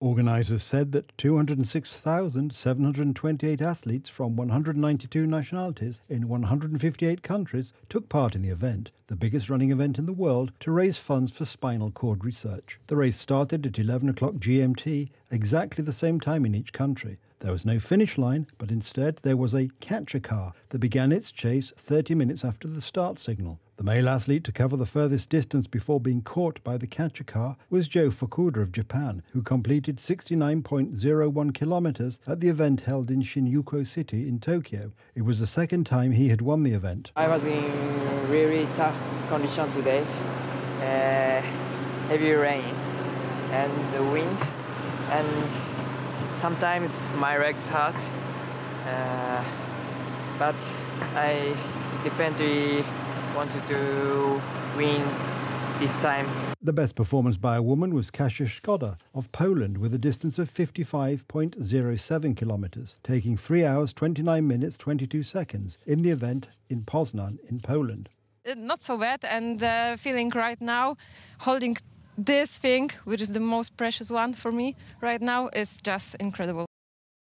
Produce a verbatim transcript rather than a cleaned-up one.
Organisers said that two hundred six thousand seven hundred twenty-eight athletes from one hundred ninety-two nationalities in one hundred fifty-eight countries took part in the event, the biggest running event in the world, to raise funds for spinal cord research. The race started at eleven o'clock G M T, exactly the same time in each country. There was no finish line, but instead there was a catcher car that began its chase thirty minutes after the start signal. The male athlete to cover the furthest distance before being caught by the catcher car was Joe Fukuda of Japan, who completed sixty-nine point zero one kilometers at the event held in Shinyuko City in Tokyo. It was the second time he had won the event. I was in really tough condition today, uh, heavy rain and the wind, and sometimes my legs hurt, uh, but I definitely wanted to win this time. The best performance by a woman was Kasia Szkoda of Poland with a distance of fifty-five point zero seven kilometers, taking three hours, twenty-nine minutes, twenty-two seconds in the event in Poznań in Poland. Not so bad, and uh, feeling right now, holding this thing, which is the most precious one for me right now, is just incredible.